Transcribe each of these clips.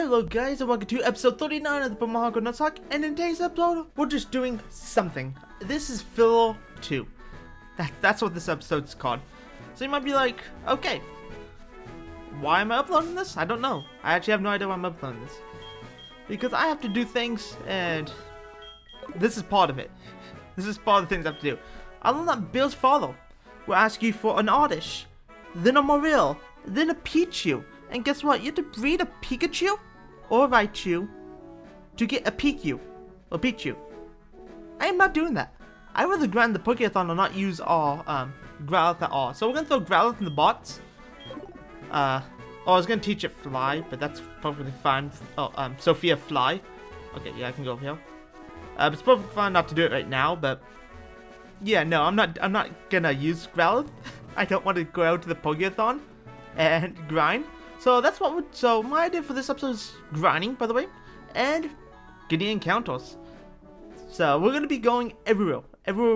Hello guys and welcome to episode 39 of the Nuzlocke, and in today's episode we're just doing something. This is filler 2. That's what this episode's called. So you might be like, okay, why am I uploading this? I don't know. I actually have no idea why I'm uploading this. Because I have to do things and this is part of it. This is part of the things I have to do. I learned that Bill's father will ask you for an Oddish, then a Moreal, then a Pichu. And guess what? You have to breed a Pikachu or a Raichu to get a Pichu or Pichu. I am not doing that. I rather grind the Pokeathlon or not use our Growlithe at all. So we're gonna throw Growlithe in the bots. I was gonna teach it Fly, but that's perfectly fine. Oh, Sophia Fly. Okay, yeah, I can go over here. It's perfectly fine not to do it right now, but yeah, no, I'm not gonna use Growlithe. I don't want to go out to the Pokeathlon and grind. So that's what my idea for this episode is grinding, by the way, and getting encounters. So we're gonna be going everywhere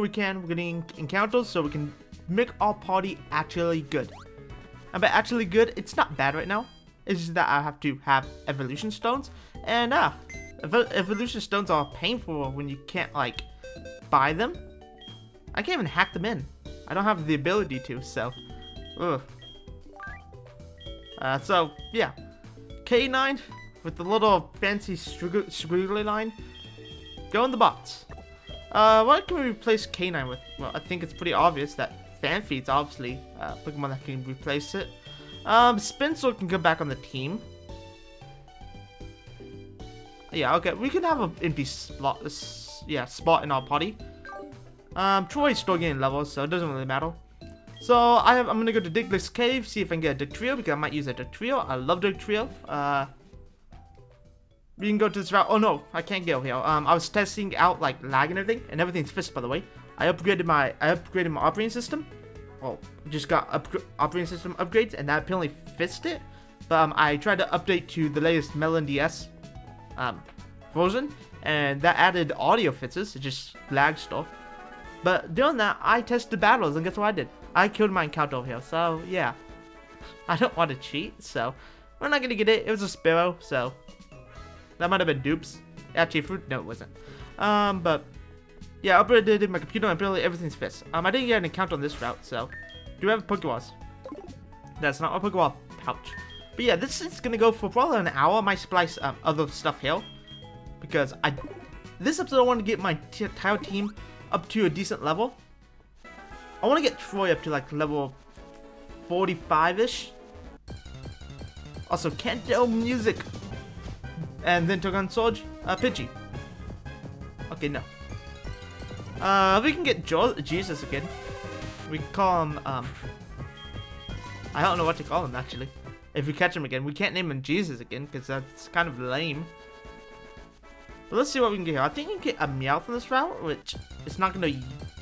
we can. We're getting encounters so we can make our party actually good. And by actually good, it's not bad right now. It's just that I have to have evolution stones, and evolution stones are painful when you can't like buy them. I can't even hack them in. I don't have the ability to. So, ugh. Yeah, K9 with the little fancy squiggly line, go in the bots. What can we replace K9 with? Well, I think it's pretty obvious that Fanfeed's obviously Pokemon that can replace it. Spencer can go back on the team. Yeah, okay, we can have an empty spot in our party. Troy's still getting levels, so it doesn't really matter. So I'm gonna go to Diglett's Cave, see if I can get a Dugtrio, because I might use a Dugtrio. I love Dugtrio. We can go to this route. Oh no, I can't get over here. I was testing out like lag and everything, and everything's fixed, by the way. I upgraded my operating system. Well, just got operating system upgrades, and that apparently fixed it. But I tried to update to the latest Melon DS version, and that added audio fixes. It just lagged stuff. But doing that, I tested battles, and guess what I did? I killed my encounter over here, so yeah. I don't want to cheat, so we're not gonna get it. It was a Spearow, so that might have been dupes. Actually, fruit? No, it wasn't. But yeah, I upgraded my computer, and apparently everything's fixed. I didn't get an encounter on this route, so do we have Pokeballs? That's not my Pokeball pouch. But yeah, this is gonna go for probably an hour. I might splice other stuff here because this episode I want to get my entire team up to a decent level. I want to get Troy up to like level 45-ish. Also, Kanto music. And then took on Sorge, Pidgey. Okay, no. We can get Jesus again. We can call him, I don't know what to call him, actually. If we catch him again, we can't name him Jesus again, because that's kind of lame. But let's see what we can get here. I think we can get a Meowth on this route, which is not going to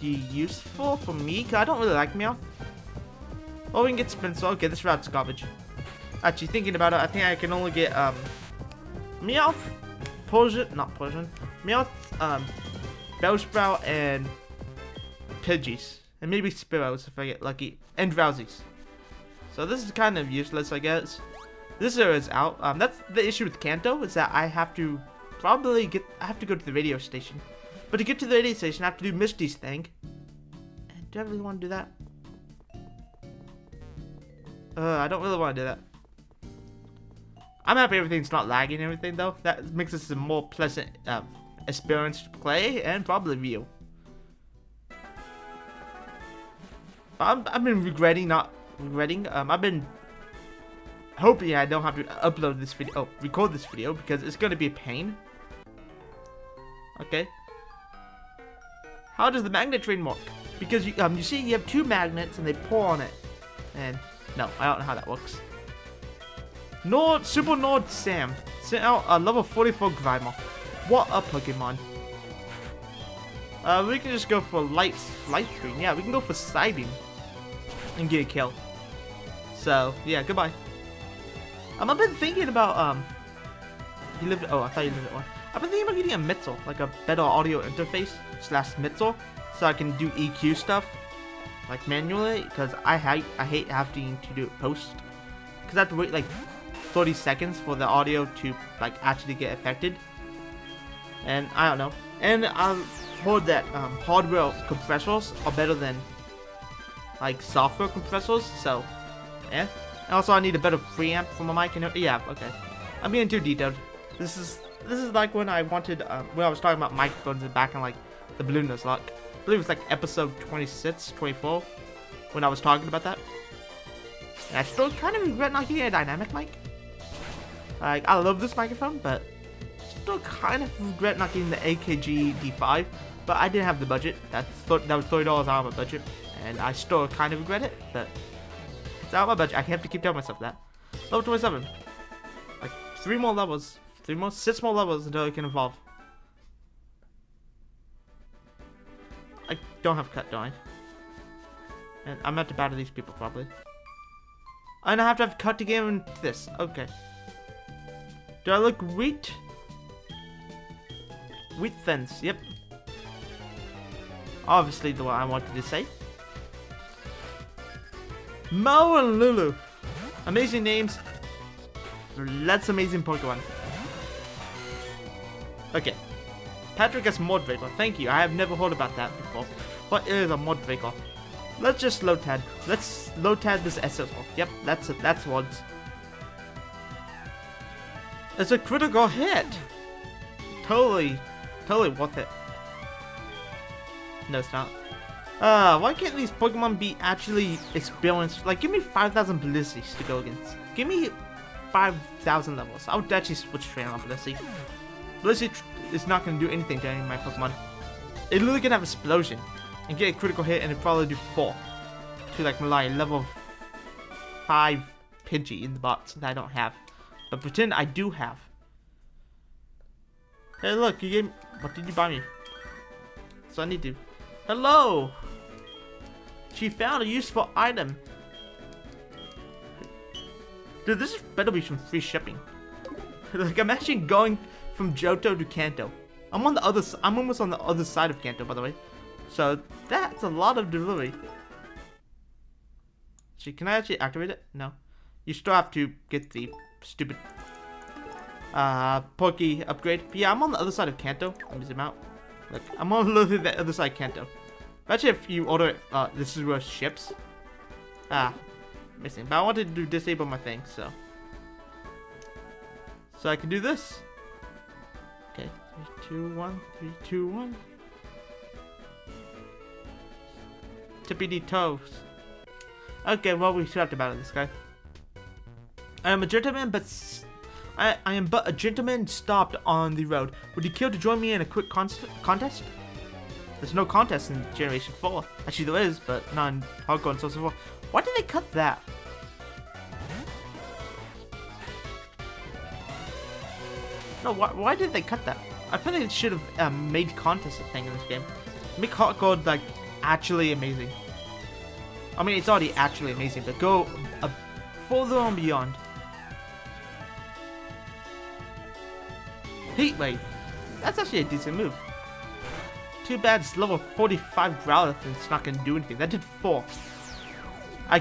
useful for me, because I don't really like Meowth. Oh, we can get Spencer. Okay, this route's garbage. Actually, thinking about it, I think I can only get Meowth, Meowth, Bellsprout, and Pidgeys. And maybe Spearows if I get lucky. And Drowzees. So this is kind of useless, I guess. This area is out. That's the issue with Kanto, is that I have to probably go to the radio station. But to get to the radio station, I have to do Misty's thing. Do I really want to do that? I don't really want to do that. I'm happy everything's not lagging and everything, though. That makes this a more pleasant experience to play and probably view. I've been regretting. I've been hoping I don't have to record this video, because it's going to be a pain. Okay. How does the magnet train work? Because you see, you have two magnets and they pour on it. And no, I don't know how that works. Super Nord Sam sent out a level 44 Grimer. What a Pokemon! We can just go for light screen. Yeah, we can go for Psybeam and get a kill. So yeah, goodbye. I've been thinking about You lived. Oh, I thought you lived at one. I've been thinking about getting a Mitzel, like a better audio interface / Mitzel, so I can do EQ stuff like manually, because I hate having to do it post, because I have to wait like 30 seconds for the audio to like actually get affected. And I don't know. And I've heard that hardware compressors are better than like software compressors, so yeah. And also I need a better preamp for my mic and yeah, okay. I'm getting too detailed. This is like when I wanted when I was talking about microphones back in like the Blue Nuzlocke. I believe it was like episode 26, 24 when I was talking about that. And I still kind of regret not getting a dynamic mic. Like I love this microphone, but still kind of regret not getting the AKG D5. But I didn't have the budget. That was $30 out of my budget, and I still kind of regret it. But it's out of my budget. I have to keep telling myself that. Level 27. Like 3 more levels. 6 more levels until I can evolve. I don't have cut dying. And I'm gonna have to battle these people probably. And I have to have cut to get into this. Okay. Do I look wheat? Wheat fence, yep. Obviously the one I wanted to say. Mo and Lulu. Amazing names. Let's amazing Pokemon. Okay. Patrick has Mordvaycor. Thank you. I have never heard about that before. What is a Mordvaycor? Let's just low tad. Let's low tad this SSL. Yep, that's it. That's Wads. It's a critical hit. Totally worth it. No, it's not. Why can't these Pokemon be actually experienced? Like, give me 5,000 Blisseys to go against. Give me 5,000 levels. I would actually switch train on Blissey. Blissey is not going to do anything to any of my Pokemon. It literally can have Explosion and get a critical hit, and it probably do 4 to like my level 5 Pidgey in the box that I don't have, but pretend I do have. Hey, look, you gave me. What did you buy me? So I need to. Hello. She found a useful item. Dude, this better be some free shipping. Like, I'm actually going from Johto to Kanto. I'm almost on the other side of Kanto, by the way. So that's a lot of delivery. See, can I actually activate it? No. You still have to get the stupid Poke upgrade. But yeah, I'm on the other side of Kanto. Let me zoom out. Look, I'm on literally the other side of Kanto. Actually, if you order it, this is where ships. Ah. Missing, but I wanted to disable my thing, so I can do this. Okay, 3, 2, 1, 3, 2, 1. Tippity toes. Okay, well we talked about this guy. I am a gentleman, but I am but a gentleman stopped on the road. Would you care to join me in a quick contest? There's no contest in Generation 4. Actually, there is, but not in Hardcore and Source 4. Why did they cut that? No, why did they cut that? I feel like it should have made contest a thing in this game. Make Hardcore, like, actually amazing. I mean, it's already actually amazing, but go further and beyond. Heatwave. That's actually a decent move. Too bad it's level 45 Growlithe and it's not going to do anything. That did 4. I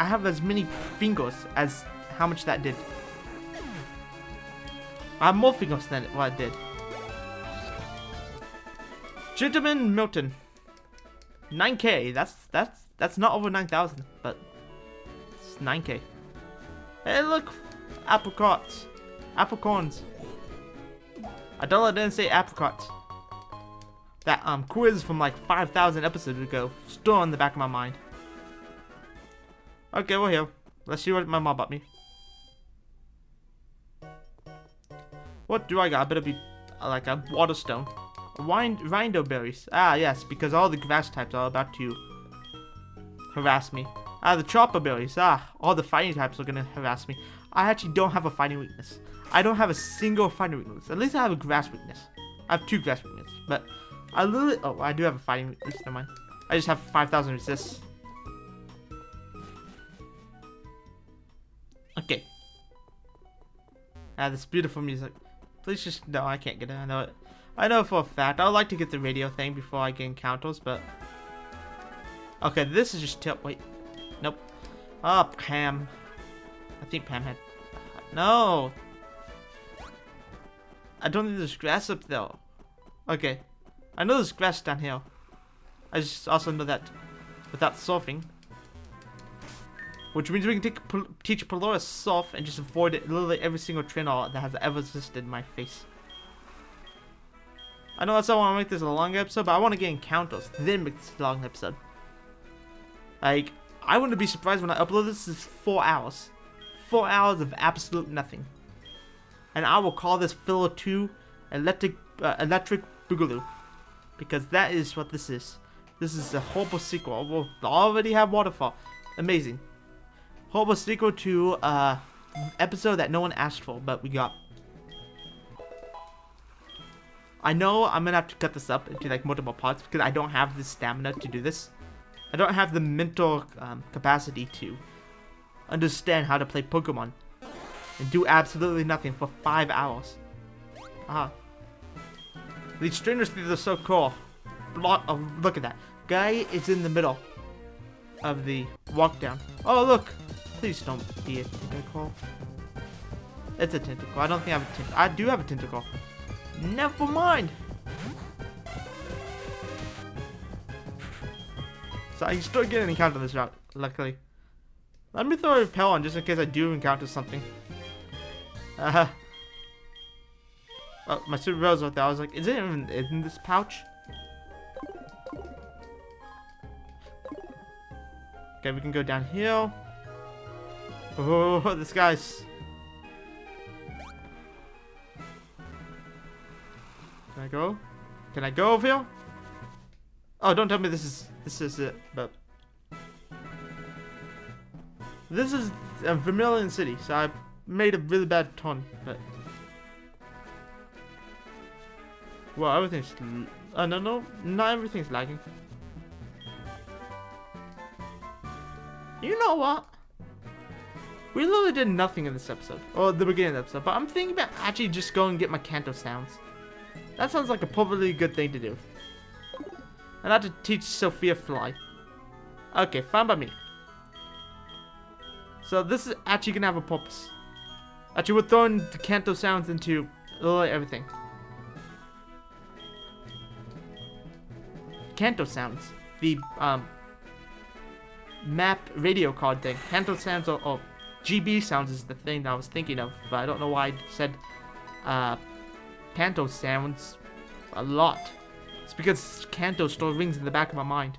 have as many fingers as how much that did. I have more fingers than what it did. Gentleman Milton. 9K, that's not over 9,000, but it's 9K. Hey look, apricots. Apricorns. I don't know, I didn't say apricots. That quiz from like 5,000 episodes ago, still in the back of my mind. Okay, we're here. Let's see what my mom bought me. What do I got? I better be like a waterstone. Rindo berries. Ah, yes, because all the grass types are about to harass me. Ah, the chopper berries. Ah, all the fighting types are gonna harass me. I actually don't have a fighting weakness. I don't have a single fighting weakness. At least I have a grass weakness. I have 2 grass weaknesses, but I literally, oh, I do have a fighting resist, never mind. I just have 5,000 resists. Okay. Ah, this beautiful music. Please just, no, I can't get it, I know it. I know for a fact, I would like to get the radio thing before I gain counters, but. Okay, this is just, wait. Nope. Ah, Pam. I think Pam had, No! I don't think there's grass up there. Okay. I know there's grass down here. I just also know that without surfing. Which means we can teach Pelora surf and just avoid it, literally every single trainer that has ever existed in my face. I know that's why I want to make this a long episode, but I want to get encounters, then make this a long episode. Like, I wouldn't be surprised when I upload this, this is 4 hours. 4 hours of absolute nothing. And I will call this filler 2 Electric Boogaloo. Because that is what this is. This is a horrible sequel. We'll already have Waterfall. Amazing. Horrible sequel to an episode that no one asked for, but we got. I know I'm going to have to cut this up into like multiple parts because I don't have the stamina to do this. I don't have the mental capacity to understand how to play Pokemon and do absolutely nothing for 5 hours. Ah. These trainers through are so cool. Look at that. Guy is in the middle of the walk down. Oh, look. Please don't be a tentacle. It's a tentacle. I don't think I have a tentacle. I do have a tentacle. Never mind. So I can still get an encounter this route, luckily. Let me throw a repel on just in case I do encounter something. Oh, my super repel's right there. I was like, is it even in this pouch? Okay, we can go downhill. Oh, this guy's... Can I go? Can I go over here? Oh, don't tell me this is it, but this is a Vermilion City, so I made a really bad ton, but well, everything's no, not everything's lagging. You know what? We literally did nothing in this episode, or the beginning of the episode, but I'm thinking about actually just going and get my Kanto sounds. That sounds like a probably good thing to do. And I had to teach Sophia fly. Okay, fine by me. So this is actually gonna have a purpose. Actually, we're throwing the Kanto sounds into literally everything. Kanto sounds. The map radio card thing. Kanto sounds or GB sounds is the thing that I was thinking of, but I don't know why I said Kanto sounds a lot. It's because Kanto still rings in the back of my mind.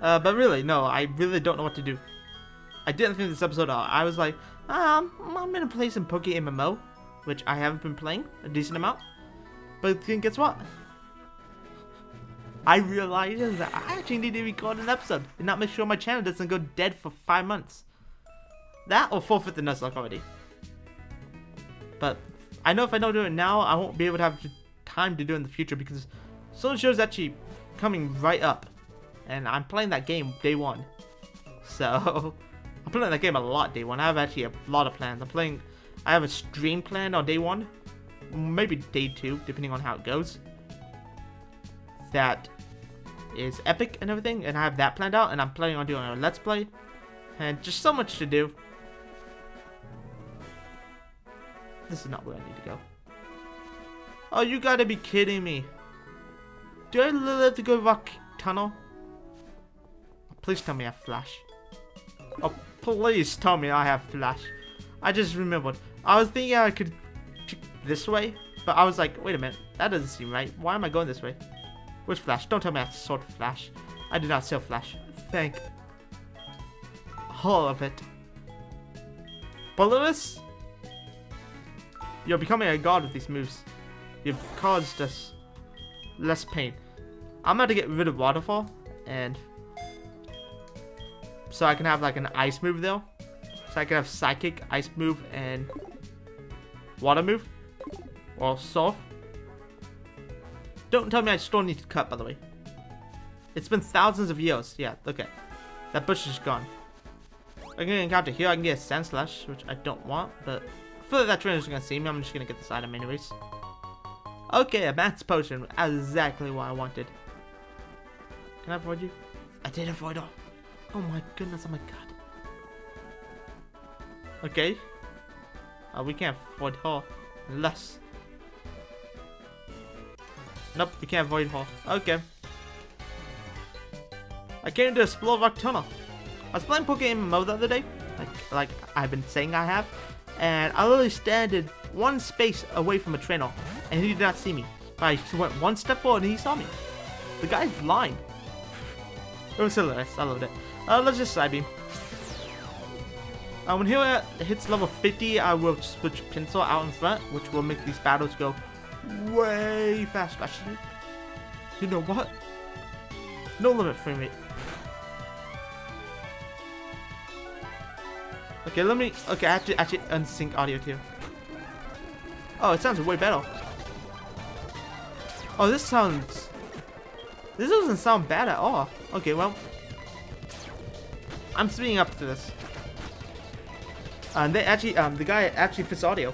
But really, no, I really don't know what to do. I didn't think this episode out. I was like, I'm gonna play some Poke MMO, which I haven't been playing a decent amount. But then guess what? I realized that I actually need to record an episode and not make sure my channel doesn't go dead for 5 months. That or forfeit the Nuzlocke already. But I know if I don't do it now, I won't be able to have time to do it in the future because Solo Show is actually coming right up. And I'm playing that game day one. So, I'm playing that game a lot day one. I have actually a lot of plans. I have a stream planned on day one. Maybe day two, depending on how it goes. That is epic and everything. And I have that planned out. And I'm planning on doing a Let's Play. And just so much to do. This is not where I need to go. Oh, you gotta be kidding me. Do I literally have to go to Rock Tunnel? Please tell me I have Flash. Oh, please tell me I have Flash. I just remembered. I was thinking I could this way, but I was like, wait a minute. That doesn't seem right. Why am I going this way? Where's Flash? Don't tell me I have Sword Flash. I do not sell Flash. Thank all of it. Bulbous? You're becoming a god with these moves. You've caused us less pain. I'm about to get rid of Waterfall, and so I can have like an ice move though. So I can have Psychic, ice move, and water move, or surf. Don't tell me I still need to cut, by the way. It's been thousands of years. Yeah, look at that bush is gone. I'm gonna encounter here. I can get a Sand Slash, which I don't want, but I feel like that trainer's gonna see me. I'm just gonna get this item anyways. Okay, a max potion. Exactly what I wanted. Can I avoid you? I did avoid all. Oh my goodness, oh my god. Okay. We can't avoid her. Unless. Nope, we can't avoid her. Okay. I came to explore Rock Tunnel. I was playing Pokemon MMO the other day, like I've been saying I have, and I literally standed one space away from a trainer, and he did not see me. I just went one step forward and he saw me. The guy's blind. It was hilarious, I loved it. Let's just side beam. When Hero hits level 50, I will switch Pinsir out in front, which will make these battles go way faster. Actually, you know what? No limit frame rate. Okay, let me. Okay, I have to actually unsync audio too. Oh, it sounds way better. Oh, this sounds. This doesn't sound bad at all. Okay, well, I'm speeding up to this. And they actually, the guy actually fits audio.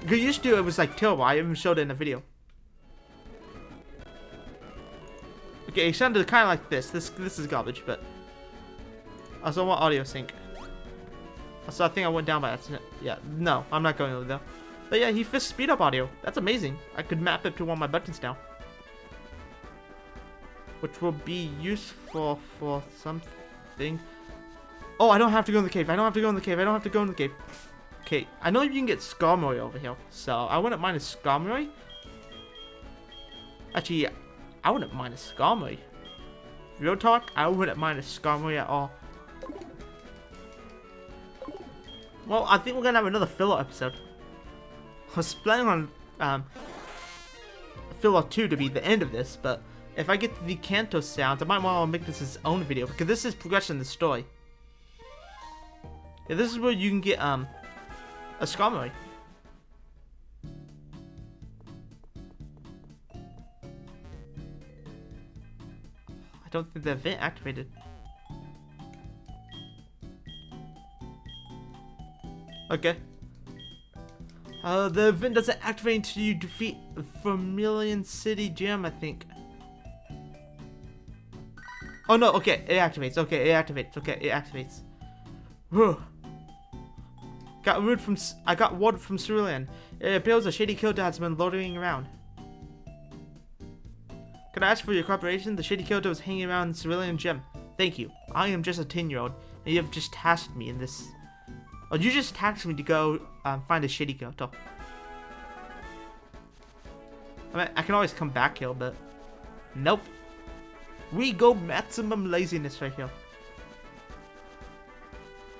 Because used to it was like terrible. I even showed it in a video. Okay, it sounded kind of like this. This is garbage, but I also want audio sync. So I think I went down by accident. Yeah, no, I'm not going over there. But yeah, he fits speed up audio. That's amazing. I could map it to one of my buttons now, which will be useful for something. Oh, I don't have to go in the cave. I don't have to go in the cave. I don't have to go in the cave. Okay, I know you can get Skarmory over here, so I wouldn't mind a Skarmory. Actually, I wouldn't mind a Skarmory. Real talk, I wouldn't mind a Skarmory at all. Well, I think we're gonna have another filler episode. I was planning on filler 2 to be the end of this, but if I get the Kanto sounds, I might want to make this its own video because this is progression in the story. Yeah, this is where you can get a Skarmory. I don't think the event activated. Okay. The event doesn't activate until you defeat Vermilion City Gym, I think. Oh no, okay, it activates, okay, it activates, okay, it activates. Whew. I got word from Cerulean. It appears a shady Kilda has been loitering around. Can I ask for your cooperation? The shady Kilda was hanging around Cerulean Gym. Thank you. I am just a 10-year-old, and you have just tasked me in this. Oh, you just taxed me to go find a shitty Kanto. I mean, I can always come back here, but nope. We go maximum laziness right here.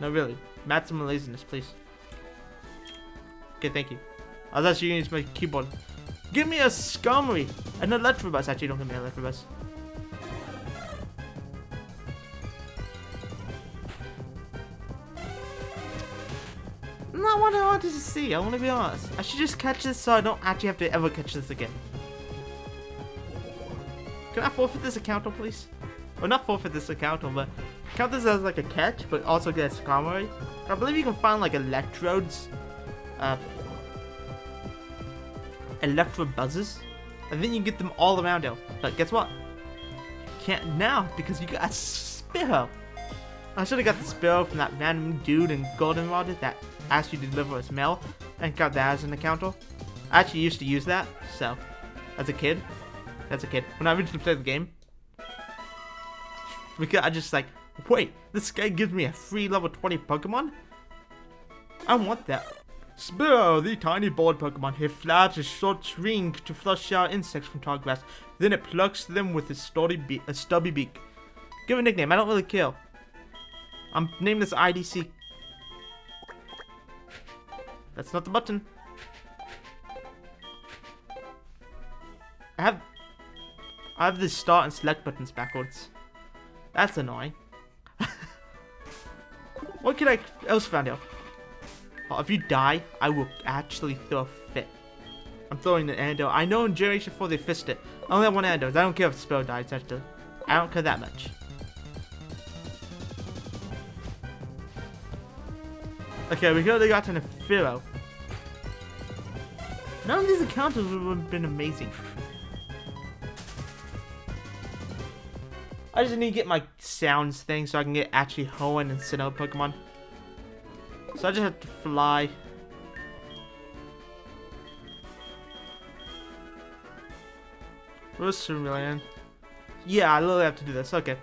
No, really, maximum laziness, please. Okay, thank you. I was actually using my keyboard. Give me a Skarmory, an Electrobus. Actually, don't give me an Electrobus. I wanted to see, I want to be honest. I should just catch this so I don't actually have to ever catch this again. Can I forfeit this account, please? Well, not forfeit this account, but count this as like a catch, but also get a Skarmory. I believe you can find like electrodes, electrobuzzes, and then you can get them all around you. But guess what? You can't now because you got a Spearow. I should have got the Spearow from that random dude in Goldenrod that asked you to deliver his mail and got that as an account. I actually used to use that, so as a kid. That's a kid. When I originally played the game. Because I just like, wait, this guy gives me a free level 20 Pokemon? I want that. Spearow, the tiny bald Pokemon, he flaps his short string to flush out insects from tall grass. Then it plucks them with his stubby beak. Give it a nickname, I don't really care. I'm naming this IDC. That's not the button. I have the start and select buttons backwards. That's annoying. What can I else find out? Oh, if you die, I will actually throw a fit. I'm throwing an Anidole. I know in Generation 4 they fist it. I only have one Anidole. I don't care if the Spearow dies. Actually, I don't care that much. Okay, we could have gotten a Fearow. None of these encounters would have been amazing. I just need to get my sounds thing so I can get actually Hoenn and Sinnoh Pokemon. So I just have to fly. Where's Cerulean? Yeah, I literally have to do this. Okay.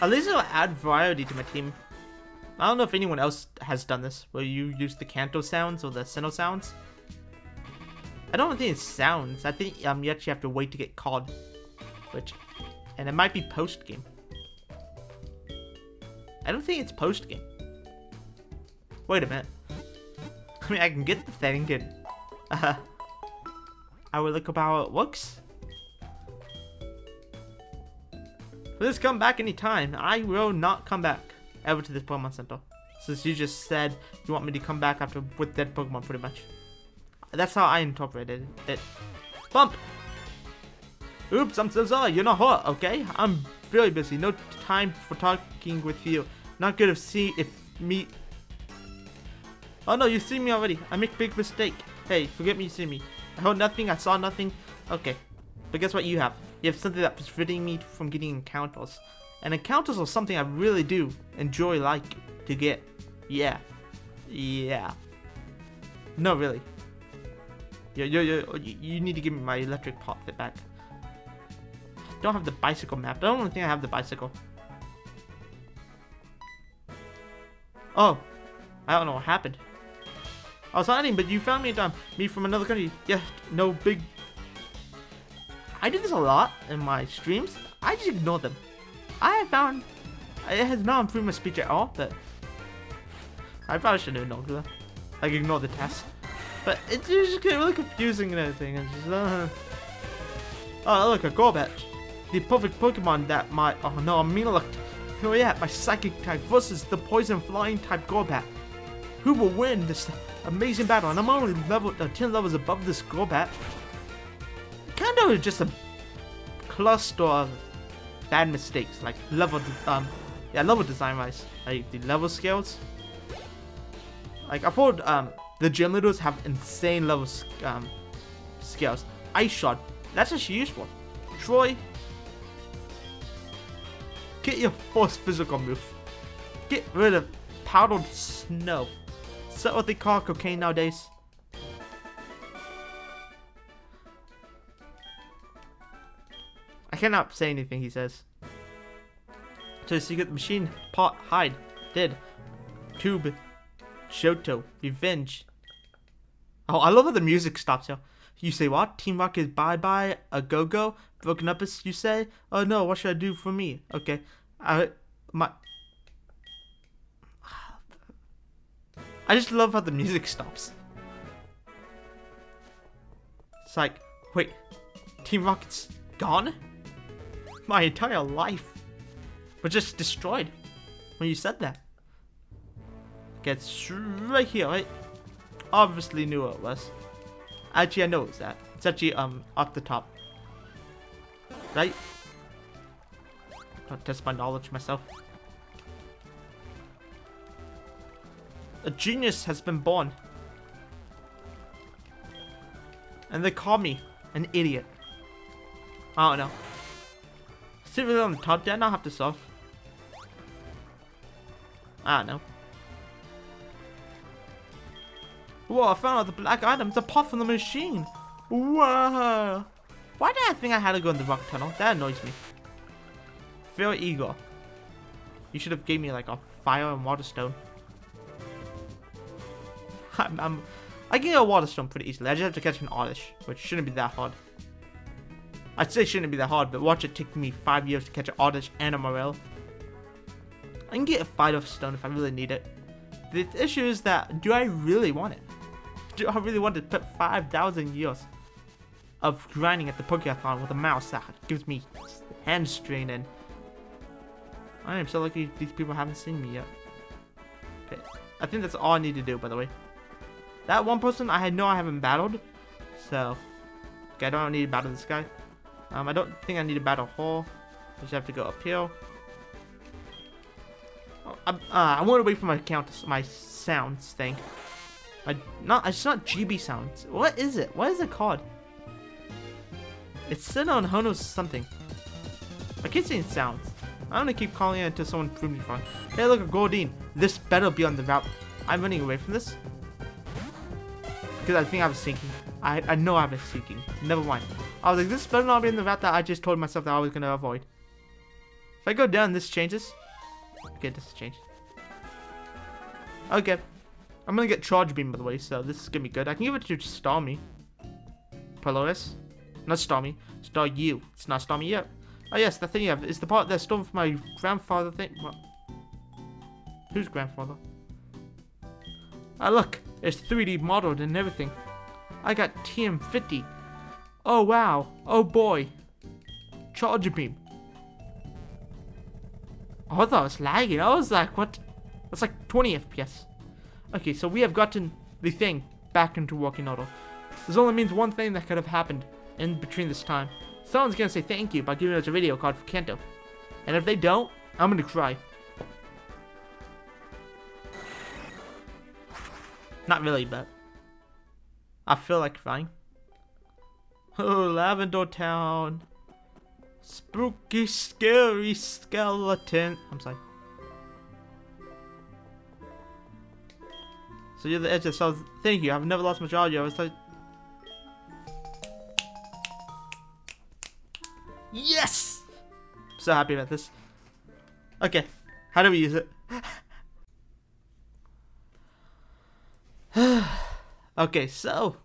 At least it'll add variety to my team. I don't know if anyone else has done this, where you use the Kanto sounds or the Sinnoh sounds. I don't think it's sounds. I think you actually have to wait to get called, and it might be post game. I don't think it's post game. Wait a minute. I mean, I can get the thing and I will look up how it looks. Please come back anytime. I will not come back ever to this Pokemon Center. Since you just said you want me to come back after with dead Pokemon, pretty much. That's how I interpreted it. Bump! Oops, I'm so sorry. You're not hurt, okay? I'm really busy. No time for talking with you. Not good if me. Oh no, you see me already. I make big mistake. Hey, forget me, you see me. I heard nothing. I saw nothing. Okay, but guess what? You have. You have something that's preventing me from getting encounters. And encounters are something I really do enjoy, like, to get. Yeah. Yeah. No, really. You need to give me my electric pocket back. I don't have the bicycle map. I don't think I have the bicycle. Oh. I don't know what happened. I was hiding, but you found me in time. Me from another country. Yeah, no big... I do this a lot in my streams. I just ignore them. I have found it has not improved my speech at all, but I probably should have known that. Like, ignore the test. But it's just getting really confusing and everything. It's just, oh, look, a Golbat. The perfect Pokemon that my. Oh no, I'm mean look. Here we are, my psychic type versus the poison flying type Golbat. Who will win this amazing battle? And I'm only level 10 levels above this Golbat. Kanto is just a cluster of bad mistakes, like level, level design wise, like the level scales. Like I thought, the gym leaders have insane level scales. Ice Shard, that's just useful. Troy, get your force physical move. Get rid of powdered snow. Is that what they call cocaine nowadays? I cannot say anything he says. So secret machine, pot, hide, dead, tube, Johto, revenge. Oh, I love how the music stops here. You say what? Team Rock is bye-bye, a go-go, broken up as you say? Oh no, what should I do for me? Okay, I just love how the music stops. It's like, wait, Team Rocket's gone? My entire life was just destroyed when you said that. Gets right here, right? Obviously knew what it was. Actually, I know it's that. It's actually up the top, right? Don't test my knowledge myself. A genius has been born, and they call me an idiot. I don't know. Seriously on the top there, I don't have to solve. I don't know. Whoa, I found all the black items apart from the machine. Whoa. Why did I think I had to go in the rock tunnel? That annoys me. Fair ego. You should have gave me like a fire and water stone. I can get a water stone pretty easily. I just have to catch an Oddish, which shouldn't be that hard. I'd say it shouldn't be that hard, but watch it take me 5 years to catch an Oddish and a Morel. I can get a Fido Stone if I really need it. The issue is that, do I really want it? Do I really want to put 5,000 years of grinding at the Pokeathlon with a mouse that gives me hand strain and... I am so lucky these people haven't seen me yet. Okay, I think that's all I need to do, by the way. That one person I know I haven't battled, so... Okay, I don't need to battle this guy. I don't think I need to battle Hall. I just have to go uphill. Oh, I want to wait for my sounds thing. It's not GB sounds. What is it? What is it called? It's Sinnoh and Hoenn something. I keep saying sounds. I'm gonna keep calling it until someone proves me wrong. Hey, look, a Goldeen. This better be on the route. I'm running away from this. Because I think I was sinking. I know I was sinking. Never mind. I was like, this better not be in the route that I just told myself that I was gonna avoid. If I go down, this changes. Okay, this changed. Okay. I'm gonna get Charge Beam, by the way, so this is gonna be good. I can give it to Starmie. Polaris. Not Starmie. Star you. It's not Starmie yet. Oh yes, the thing you have is the part that stolen from my grandfather thing. What? Whose grandfather? Ah, look, it's 3D modeled and everything. I got TM50. Oh wow. Oh boy. Charge Beam. Oh, I thought I was lagging. I was like, what? That's like 20 FPS. Okay, so we have gotten the thing back into working order. This only means one thing that could have happened in between this time. Someone's gonna say thank you by giving us a video card for Kanto. And if they don't, I'm gonna cry. Not really, but I feel like crying. Oh, Lavender Town. Spooky, scary skeleton. I'm sorry. So you're the edge of south. Thank you, I've never lost much audio. I was like, yes! I'm so happy about this. Okay, how do we use it? Okay, so.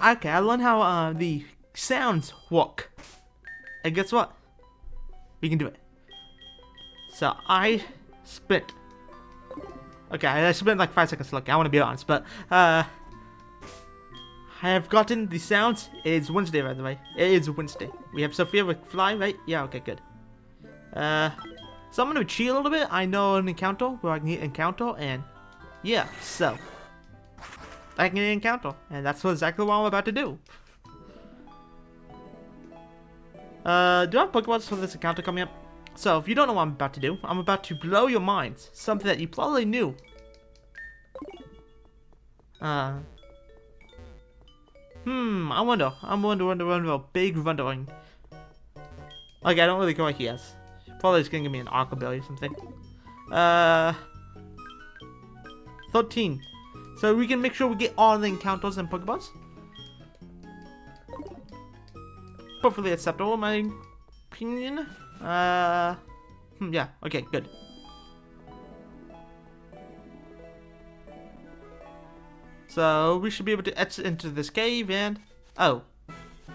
Okay, I learned how the sounds work. And guess what? We can do it. So I spent. Okay, I spent like 5 seconds looking. I want to be honest, but. I have gotten the sounds. It is Wednesday, by the way. It is Wednesday. We have Sophia with Fly, right? Yeah, okay, good. So I'm going to cheat a little bit. I know an encounter where I can hit encounter, and yeah, so. I can hit encounter, and that's exactly what I'm about to do. Do I have Pokemon for this encounter coming up? So, if you don't know what I'm about to do, I'm about to blow your minds. Something that you probably knew. I wonder. I'm wondering about big wondering. Okay, I don't really care what he has. Probably just gonna give me an Aquabilly or something. 13. So we can make sure we get all the encounters and Pokeballs. Perfectly acceptable in my opinion. Yeah, okay, good. So we should be able to exit into this cave and oh, I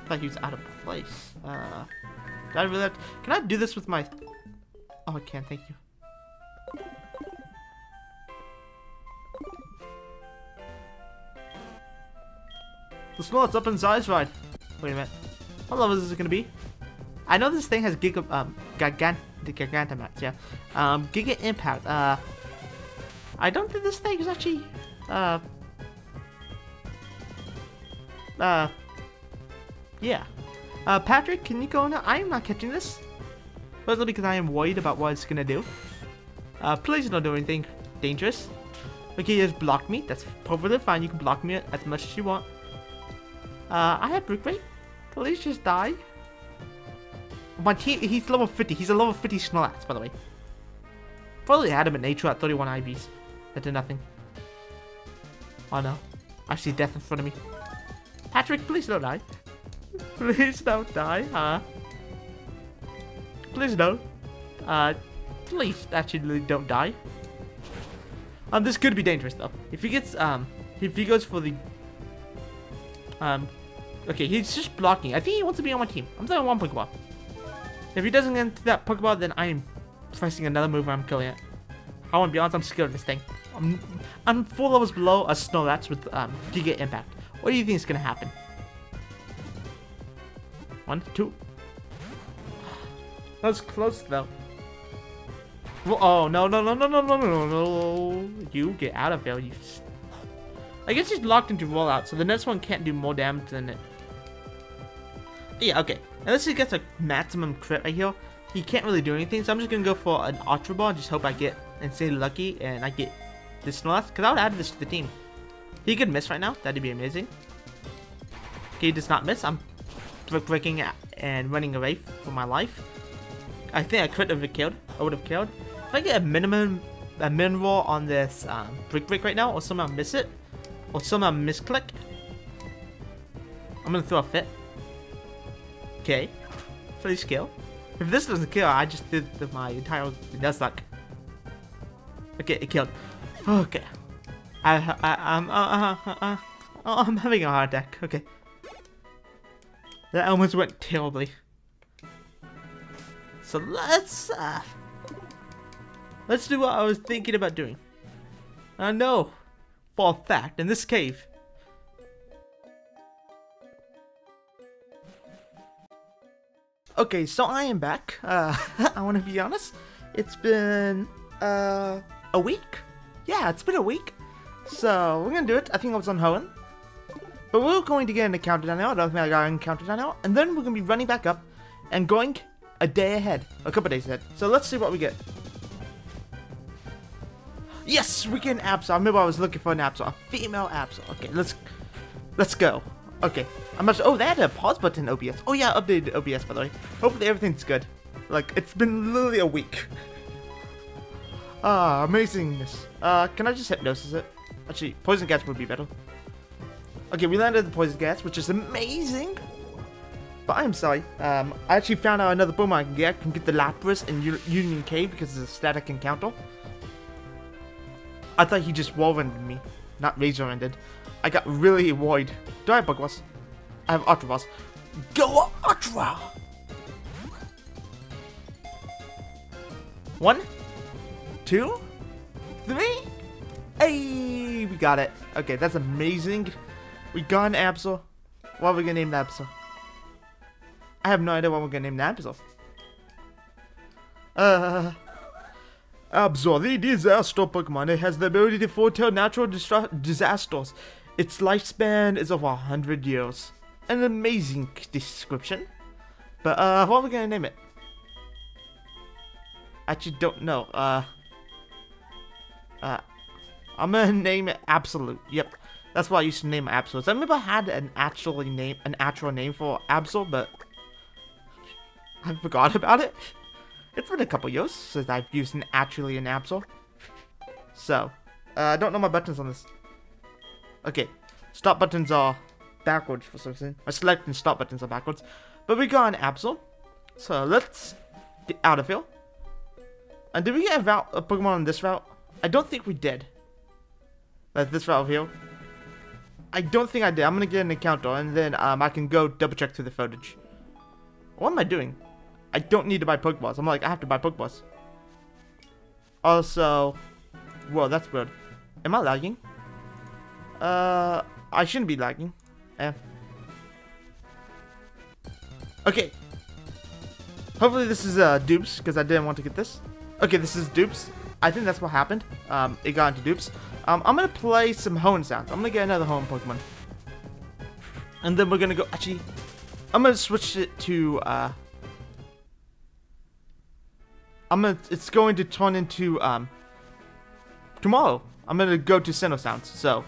thought he was out of place. Did I really have to... Can I do this with my? Oh, I can. Thank you. The sloth's up in size ride. Wait a minute. How level is this gonna be? I know this thing has Gigantamax. Yeah. Giga Impact. I don't think this thing is actually. Yeah. Patrick, can you go now? I am not catching this. Mostly because I am worried about what it's gonna do. Please don't do anything dangerous. Okay, just block me. That's perfectly fine. You can block me as much as you want. I have Brick Break. Please just die. My team, he's level 50. He's a level 50 Snorlax, by the way. Probably Adamant Nature at 31 IVs. That did nothing. Oh no. I see death in front of me. Patrick, please don't die. Please don't die, huh? Please don't. Please actually don't die. This could be dangerous though. If he gets, if he goes for the, okay, he's just blocking. I think he wants to be on my team. I'm throwing one Pokeball. If he doesn't get into that Pokeball, then I am pressing another move and I'm killing it. I want to be honest, I'm scared of this thing. I'm 4 levels below a Snorlax with Giga Impact. What do you think is gonna happen? 1, 2. That was close though. Oh no! You get out of there! You. I guess he's locked into rollout, so the next one can't do more damage than it. Yeah, okay. Unless he gets a maximum crit right here, he can't really do anything. So I'm just gonna go for an Ultra Ball and just hope I get insanely lucky and I get this Snorlax, because I would add this to the team. He could miss right now. That'd be amazing. He does not miss. I'm breaking and running away for my life. I think I could have killed. I would have killed. If I get a mineral on this brick break right now, or somehow miss it, or somehow misclick, I'm gonna throw a fit. Okay, fully skill. If this doesn't kill, I just did my entire Nuzlocke. Okay, it killed. Okay, I'm having a heart attack. Okay, that almost went terribly. So let's do what I was thinking about doing. I know for a fact in this cave. Okay, so I am back. I want to be honest. It's been a week. Yeah, it's been a week. So we're gonna do it. I think I was on Hoenn, but we're going to get an encounter down now. I don't think I got an encounter down now, and then we're gonna be running back up and going a day ahead, a couple days ahead. So let's see what we get. Yes, we get an Absol. I remember I was looking for an Absol, a female Absol. Okay, let's go. Okay, I'm not sure. Oh, they had a pause button OBS. Oh yeah, updated OBS by the way. Hopefully everything's good. Like it's been literally a week. Ah, amazingness. Can I just hypnosis it? Actually, poison gas would be better. Okay, we landed the poison gas, which is amazing. But I'm sorry, I actually found out another Pokemon I can get. I can get the Lapras in Union Cave because it's a static encounter. I thought he just wall-rended me, not razor-rended. I got really worried. Do I have Pokeballs? I have Ultra Balls. Go Ultra! One, two, three. Hey, we got it. Okay, that's amazing. We got an Absol. What are we gonna name the Absol? I have no idea what we're gonna name the Absol. Absol, the disaster Pokemon. It has the ability to foretell natural disasters. Its lifespan is over 100 years. An amazing description. But what are we gonna name it? I actually don't know. I'm gonna name it Absolute. Yep. That's why I used to name Absol. I remember I had an actual name for Absol, but I forgot about it. It's been a couple years since I've used an Absol. So, I don't know my buttons on this. Okay, stop buttons are backwards for some reason. My select and stop buttons are backwards. But we got an Absol. So let's get out of here. And did we get a Pokemon on this route? I don't think we did. Like this route over here. I don't think I did. I'm gonna get an encounter and then I can go double check through the footage. What am I doing? I don't need to buy Pokeballs. I'm like, I have to buy Pokeballs. Also, whoa, that's weird. Am I lagging? I shouldn't be lagging. Yeah. Okay. Hopefully this is dupes because I didn't want to get this. Okay, this is dupes. I think that's what happened. It got into dupes. I'm gonna play some Hoenn sounds. I'm gonna get another Hoenn Pokemon, and then we're gonna go. Actually, I'm gonna switch it to. It's going to turn into tomorrow. I'm gonna go to Sinnoh sounds. So,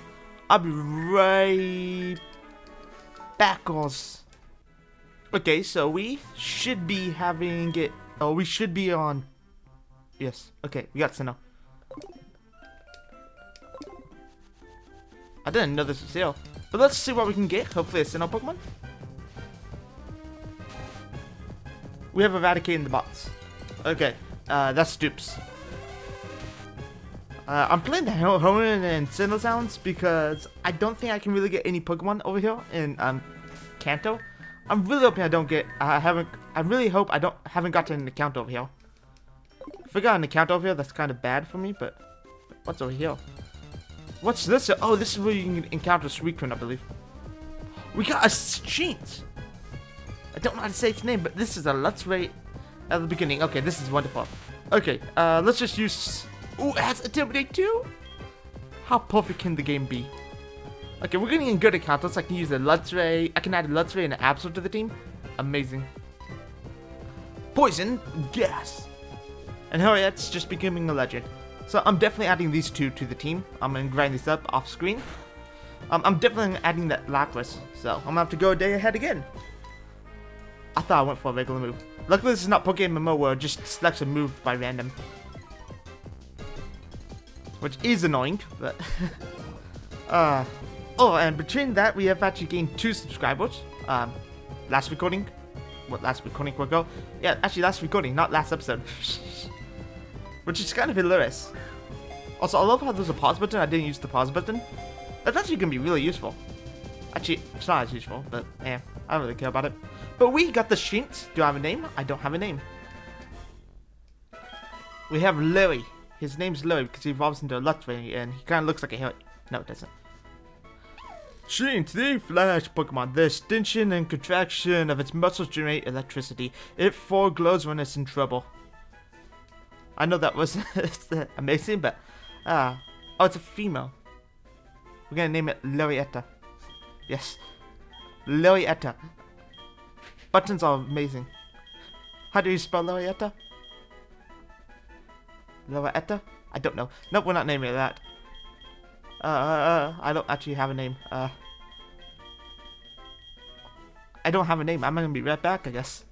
I'll be right back. Okay, so we should be having it. Oh, we should be on. Yes. Okay, we got Sinnoh. I didn't know this was here. But let's see what we can get. Hopefully a Sinnoh Pokemon. We have eradicated the bots. Okay. That's dupes. I'm playing the Hoenn and Sinnoh sounds because I don't think I can really get any Pokemon over here in Kanto. I'm really hoping I don't get I really hope I haven't gotten an account over here. If I got an account over here, that's kind of bad for me, but what's over here? What's this? Oh, this is where you can encounter Suicune, I believe. We got a Sheent! I don't know how to say its name, but this is a Let's Rate at the beginning. Okay, this is wonderful. Okay, let's just use... Ooh, it has Intimidate too? How perfect can the game be? Okay, we're getting good encounters. I can use a Let's Rate. I can add a Let's Rate and an Absol to the team. Amazing. Poison gas. And Harriet's just becoming a legend. So I'm definitely adding these two to the team. I'm going to grind this up off screen. I'm definitely adding that Lapras. So I'm going to have to go a day ahead again. I thought I went for a regular move. Luckily this is not Pokemon where it just selects a move by random. Which is annoying, but... oh, and between that we have actually gained 2 subscribers. Last recording? Yeah, actually last recording, not last episode. Which is kind of hilarious. Also, I love how there's a pause button. I didn't use the pause button. That's actually going to be really useful. Actually, it's not as useful, but yeah, I don't really care about it. But we got the Shint. Do I have a name? I don't have a name. We have Larry. His name's Larry because he evolves into a Luxray and he kind of looks like a hero. No, it doesn't. Shint, the Flash Pokemon. The extension and contraction of its muscles generate electricity. It foreglows when it's in trouble. I know that wasn't amazing, but... oh, it's a female. We're going to name it Larietta. Yes. Larietta. Buttons are amazing. How do you spell Larietta? Larietta? I don't know. Nope, we're not naming it that. I don't actually have a name. I don't have a name. I'm going to be right back, I guess.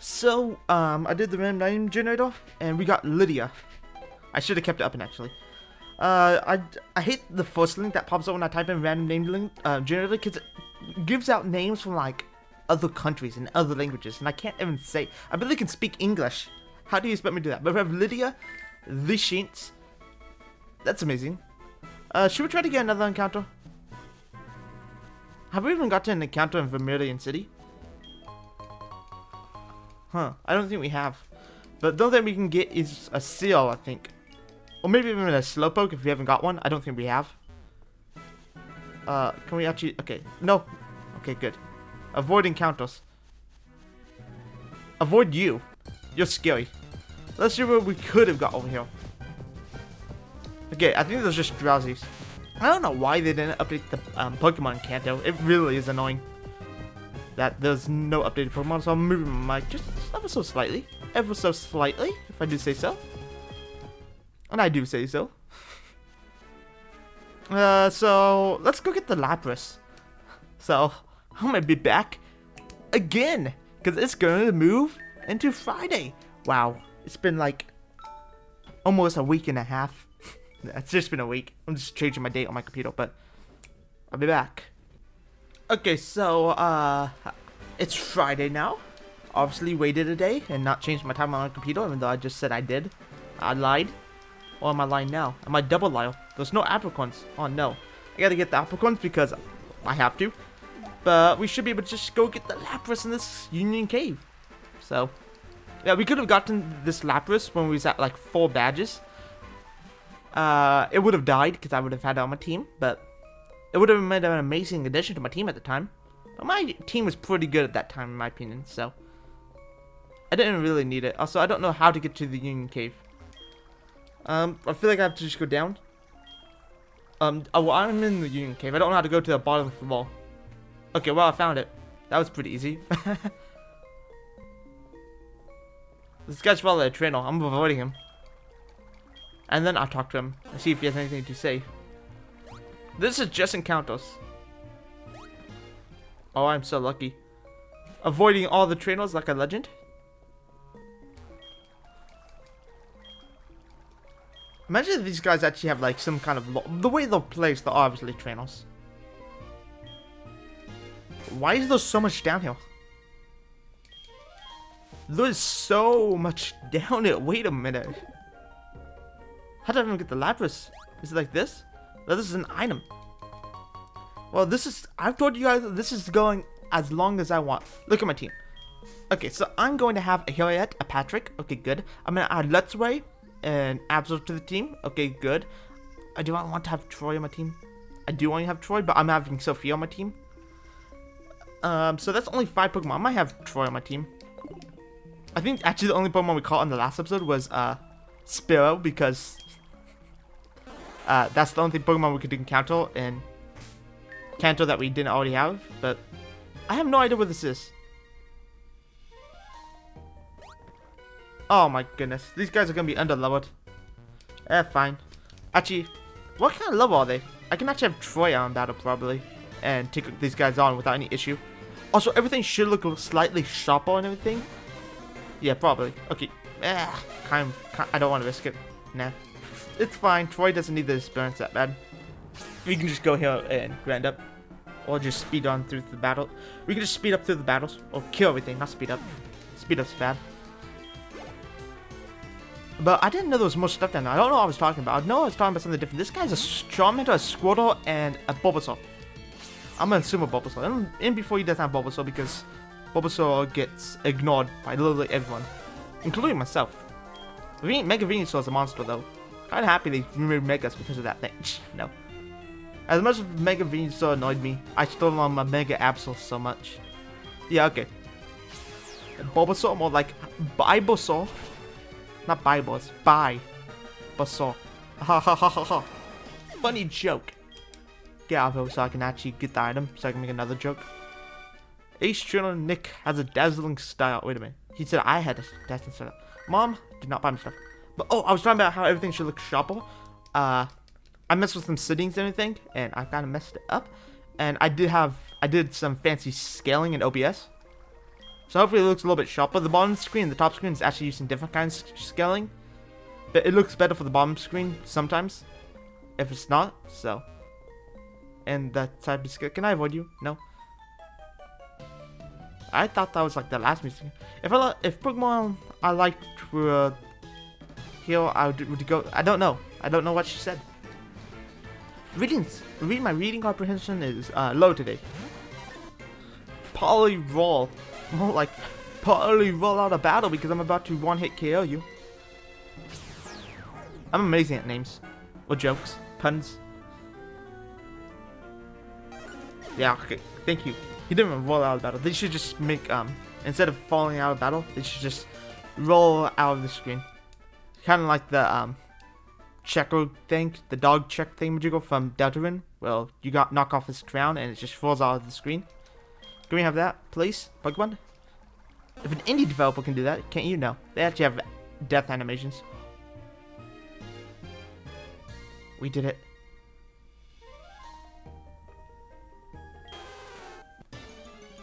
So, I did the random name generator, and we got Lydia. I should have kept it up, actually. I hate the first link that pops up when I type in random name link, generator, because it gives out names from, like, other countries and other languages, and I can't even say. I barely can speak English. How do you expect me to do that? But we have Lydia, the Sheets. That's amazing. Should we try to get another encounter? Have we even gotten an encounter in Vermilion City? Huh, I don't think we have. But the only thing we can get is a seal, I think. Or maybe even a Slowpoke if we haven't got one. I don't think we have. Can we actually... Okay, no. Okay, good. Avoid encounters. Avoid you. You're scary. Let's see what we could have got over here. Okay, I think there's just Drowzees. I don't know why they didn't update the Pokemon Kanto. It really is annoying that there's no updated Pokemon, so I'm moving my mic just ever so slightly. Ever so slightly, if I do say so. And I do say so. So let's go get the Lapras. So I'm gonna be back again because it's gonna move into Friday. Wow, it's been like almost a week and a half. It's just been a week. I'm just changing my date on my computer, but I'll be back. Okay, so it's Friday now. Obviously, waited a day and not changed my time on my computer, even though I just said I did. I lied. Or am I lying now? Am I double lying? There's no Apricorns. Oh no. I gotta get the Apricorns because I have to. But we should be able to just go get the Lapras in this Union Cave. So, yeah, we could have gotten this Lapras when we was at like 4 badges. It would have died because I would have had it on my team, but it would have made an amazing addition to my team at the time. But my team was pretty good at that time, in my opinion, so I didn't really need it. Also, I don't know how to get to the Union Cave. I feel like I have to just go down. Oh, well, I'm in the Union Cave. I don't know how to go to the bottom of the wall. Okay, well, I found it. That was pretty easy. This guy's probably a trainer. I'm avoiding him. And then I'll talk to him and see if he has anything to say. This is just encounters. Oh, I'm so lucky. Avoiding all the trainers like a legend. Imagine if these guys actually have like some kind of... The way they're placed, they're obviously trainers. Why is there so much downhill? There's so much downhill. Wait a minute. How did I even get the Lapras? Is it like this? No, this is an item. Well, this is... I've told you guys that this is going as long as I want. Look at my team. Okay, so I'm going to have a Harriet, a Patrick. Okay, good. I'm going to add Luxray and Absol to the team. Okay, good. I do not want to have Troy on my team. I do want to have Troy, but I'm having Sophia on my team. So that's only 5 Pokemon. I might have Troy on my team. I think actually the only Pokemon we caught in the last episode was Spearow, because that's the only Pokemon we could encounter in Kanto that we didn't already have. But I have no idea what this is. Oh my goodness, these guys are going to be under-leveled. Eh, fine. Actually, what kind of level are they? I can actually have Troy on battle probably and take these guys on without any issue. Also, everything should look slightly sharper and everything. Yeah, probably. Okay. Ah, I don't want to risk it. Nah. It's fine. Troy doesn't need the experience that bad. We can just go here and grind up. Or just speed on through the battle. We can just speed up through the battles. Or kill everything, not speed up. Speed up's bad. But I didn't know there was more stuff down there. I don't know what I was talking about. I know I was talking about something different. This guy's a Charmander, a Squirtle, and a Bulbasaur. I'm gonna assume a Bulbasaur. And before he doesn't have Bulbasaur, because Bulbasaur gets ignored by literally everyone. Including myself. Mega Venusaur is a monster, though. Kinda happy they removed Megas because of that thing. No. As much as Mega Venusaur annoyed me, I still love my Mega Absol so much. Yeah, okay. Bulbasaur, more like Bibosaur. Not Bible, it's Bibosaur. Ha ha ha ha ha. Funny joke. Get out of here so I can actually get the item, so I can make another joke. Ace Journal Nick has a dazzling style. Wait a minyle. He said I had a dazzling style. Mom did not buy me stuff. But oh, I was talking about how everything should look sharper. I messed with some settings and everything, and I kind of messed it up. And I did some fancy scaling in OBS. So hopefully it looks a little bit sharper. The bottom screen, the top screen is actually using different kinds of scaling. But it looks better for the bottom screen sometimes. If it's not, so. And that type of scale. Can I avoid you? No. I thought that was like the last music. If Pokemon I liked were here, I would go. I don't know. I don't know what she said. My reading comprehension is low today. Polyroll. More like polyroll out of battle because I'm about to one-hit KO you. I'm amazing at names. Or jokes. Puns. Yeah, okay. Thank you. He didn't even roll out of battle. They should just make, instead of falling out of battle, they should just roll out of the screen. Kind of like the, checker thing, the dog check thingamajiggle from Deltarune. Well, you got knock off his crown and it just falls out of the screen. Can we have that, please, Pokemon? If an indie developer can do that, can't you? No. They actually have death animations. We did it.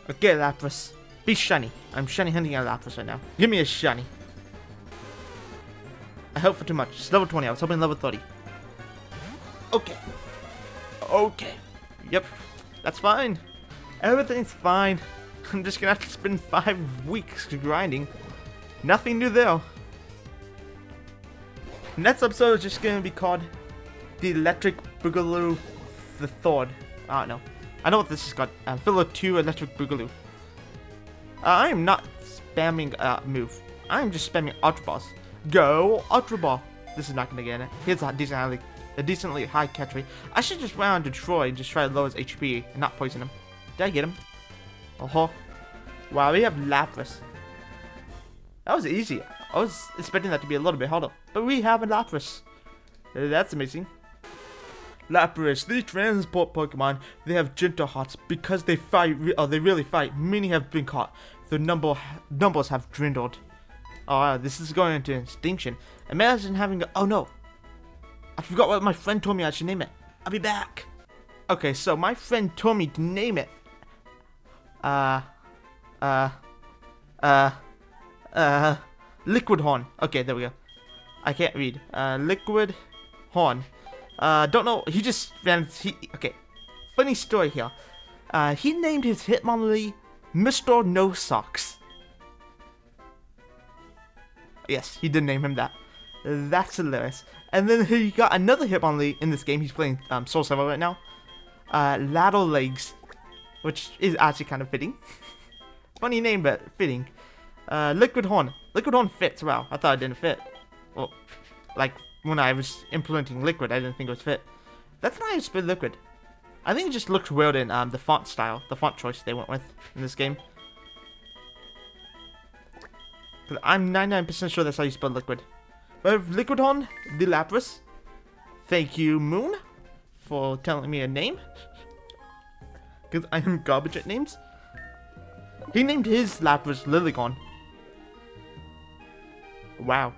Okay, Lapras. Be shiny. I'm shiny hunting at Lapras right now. Give me a shiny. I hope for too much. It's level 20. I was hoping level 30. Okay. Okay. Yep. That's fine. Everything's fine. I'm just gonna have to spend 5 weeks grinding. Nothing new though. Next episode is just gonna be called The Electric Boogaloo the Thord. I don't know. I know what this is called. Filler 2 Electric Boogaloo. I am not spamming move. I am just spamming Ultra Balls. Go Ultra Ball. This is not gonna get in it. Here's a decently high catch rate. I should just round to Troy and just try to lower his HP and not poison him. Did I get him? Uh-huh. Wow, we have Lapras. That was easy. I was expecting that to be a little bit harder. But we have a Lapras. That's amazing. Lapras, these transport Pokemon, they have gentle hearts because they fight. They really fight. Many have been caught. The numbers have dwindled. This is going into extinction. Imagine having. Oh no! I forgot what my friend told me I should name it. I'll be back. Okay, so my friend told me to name it. Liquid Hoenn. Okay, there we go. I can't read. Liquid Hoenn. Don't know, he just ran, okay, funny story here, he named his Hitmonlee Mr. No Socks. Yes, he did name him that. That's hilarious. And then he got another Hitmonlee in this game. He's playing Soul Silver right now, Laddle Legs, which is actually kind of fitting. Funny name, but fitting. Liquid Hoenn. Liquid Hoenn fits. Wow, I thought it didn't fit. Well, like, when I was implementing Liquid, I didn't think it was fit. That's not how you spell Liquid. I think it just looked weird in the font style, the font choice they went with in this game. I'm 99% sure that's how you spell Liquid. But if Liquid Hoenn, the Lapras. Thank you, Moon, for telling me a name. Because I am garbage at names. He named his Lapras Lilygon. Wow.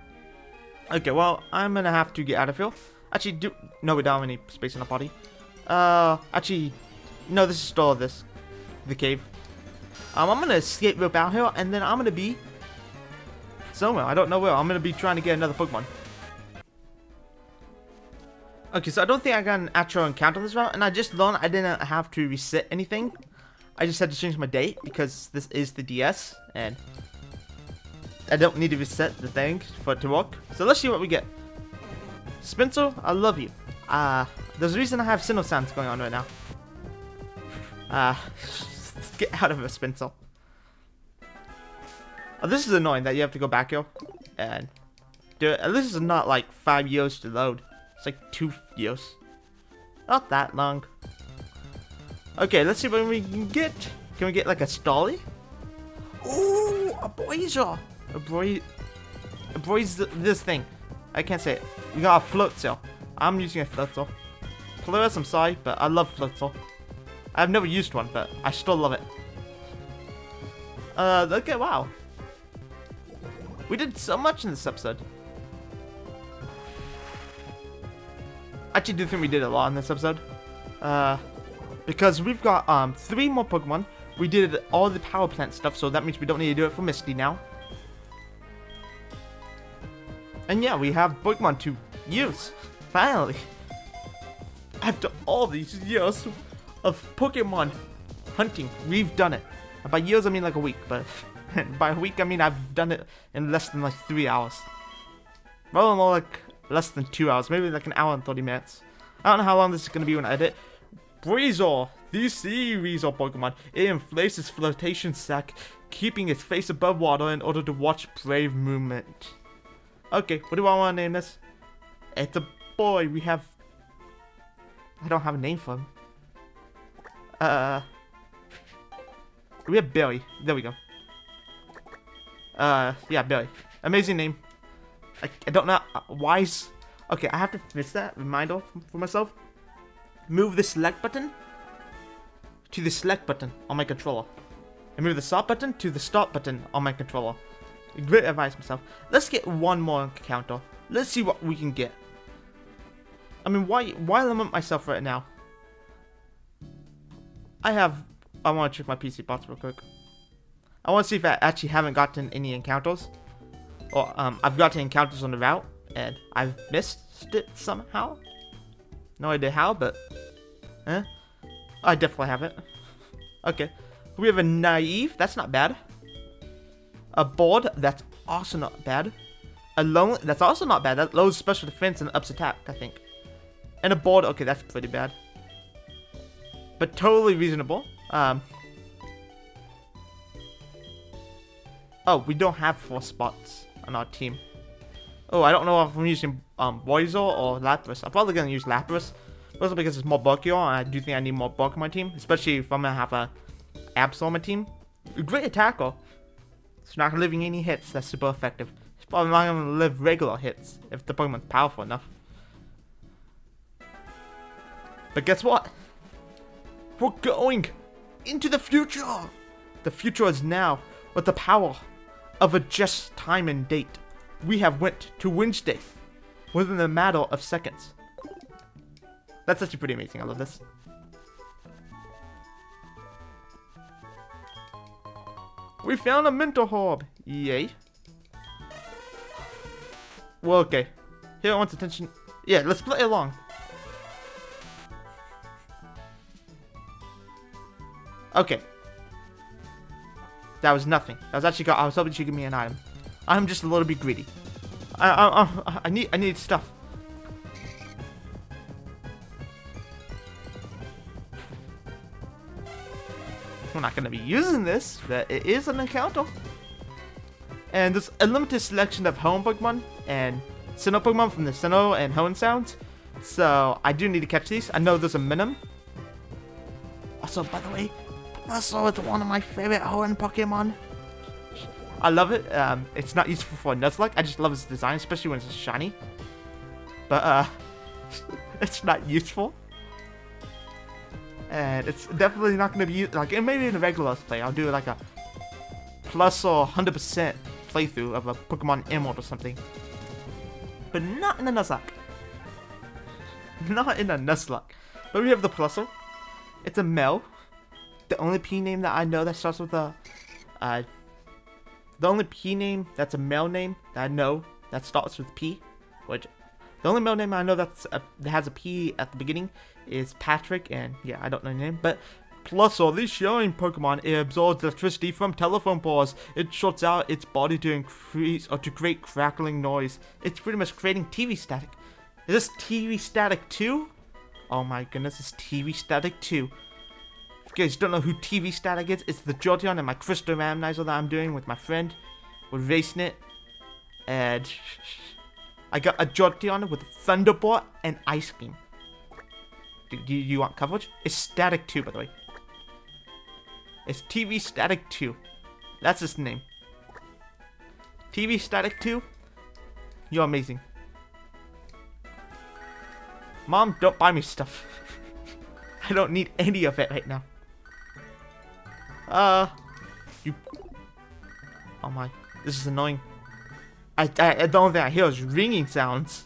Okay, well, I'm gonna have to get out of here. Actually, no, we don't have any space in our party. Actually, no, this is still the cave. I'm going to escape rope out here, and then I'm going to be somewhere. I don't know where. I'm going to be trying to get another Pokemon. Okay, so I don't think I got an actual encounter this route, and I just learned I didn't have to reset anything. I just had to change my date, because this is the DS, and I don't need to reset the thing for it to work. So let's see what we get. Spencer, I love you. There's a reason I have Sinnoh sounds going on right now. Get out of it, Spencer. Oh, this is annoying that you have to go back here and do it. This is not like 5 years to load. It's like 2 years. Not that long. Okay, let's see what we can get. Can we get like a Starly? Ooh, a Boiser. This thing. I can't say it. We got a Floatzel. I'm using a Floatzel. Polaris, I'm sorry, but I love Floatzel. I've never used one, but I still love it. Okay, wow. We did so much in this episode. I actually do think we did a lot in this episode. Because we've got 3 more Pokemon. We did all the power plant stuff, so that means we don't need to do it for Misty now. And yeah, we have Pokemon to use. Finally. After all these years of Pokemon hunting, we've done it. And by years I mean like a week, but by a week I mean I've done it in less than like 3 hours. Well, more like less than 2 hours, maybe like an hour and 30 minutes. I don't know how long this is going to be when I edit. Breezor, the sea Weasel Pokemon. It inflates its flotation sac, keeping its face above water in order to watch brave movement. Okay, what do I want to name this? It's a boy. We have... I don't have a name for him. We have Barry. There we go. Yeah, Barry. Amazing name. I don't know. Wise. Okay, I have to fix that reminder for myself. Move the select button to the select button on my controller. And move the start button to the start button on my controller. Great advice myself. Let's get one more encounter. Let's see what we can get. I mean, why limit myself right now? I want to check my PC box real quick. I want to see if I actually haven't gotten any encounters. Or, I've gotten encounters on the route, and I've missed it somehow. No idea how, but... eh? I definitely haven't. Okay. We have a Naive. That's not bad. A Board. That's also not bad. A Lone. That's also not bad. That lowers special defense and ups attack, I think. And a Board. Okay, that's pretty bad. But totally reasonable. Oh, we don't have 4 spots on our team. Oh, I don't know if I'm using Boiser or Lapras. I'm probably going to use Lapras. Mostly because it's more bulkier, and I do think I need more bulk on my team. Especially if I'm going to have a Absol on my team. Great attacker. It's not living any hits. That's super effective. It's probably not going to live regular hits if the Pokemon's powerful enough. But guess what? We're going into the future! The future is now. With the power of a just time and date, we have went to Wednesday within a matter of seconds. That's actually pretty amazing. I love this. We found a mental orb. Yay. Well, okay. Here wants attention. Yeah, let's play along. Okay. That was nothing. That was actually... I was hoping she'd give me an item. I'm just a little bit greedy. I need stuff. We're not going to be using this, but it is an encounter. And there's a limited selection of Hoenn Pokemon and Sinnoh Pokemon from the Sinnoh and Hoenn sounds. So I do need to catch these. I know there's a minimum. Also, by the way... Bulbasaur is one of my favorite Hoenn Pokemon. I love it. It's not useful for a Nuzlocke. I just love its design, especially when it's shiny. But it's not useful, and it's definitely not going to be like. And maybe in a regular play, I'll do like a plus or 100% playthrough of a Pokemon Emerald or something. But not in a Nuzlocke. Not in a Nuzlocke. But we have the Bulbasaur. It's a Meowth. the only P name that I know that starts with a... the only P name that's a male name that I know that starts with P, which... The only male name I know that's that has a P at the beginning is Patrick, and yeah, I don't know the name. But plus all this shiny Pokemon, it absorbs electricity from telephone poles. It shorts out its body to increase or to create crackling noise. It's pretty much creating TV static. Is this TV static 2? Oh my goodness, it's TV static 2. If you guys don't know who TV static is, it's the Jolteon and my Crystal Ramanizer that I'm doing with my friend. We're racing it, and I got a Jolteon with a Thunderbolt and Ice Beam. Do you want coverage? It's Static 2, by the way. It's TV Static 2. That's his name. TV Static 2, you're amazing. Mom, don't buy me stuff. I don't need any of it right now. You... Oh my, this is annoying. The only thing I hear is ringing sounds.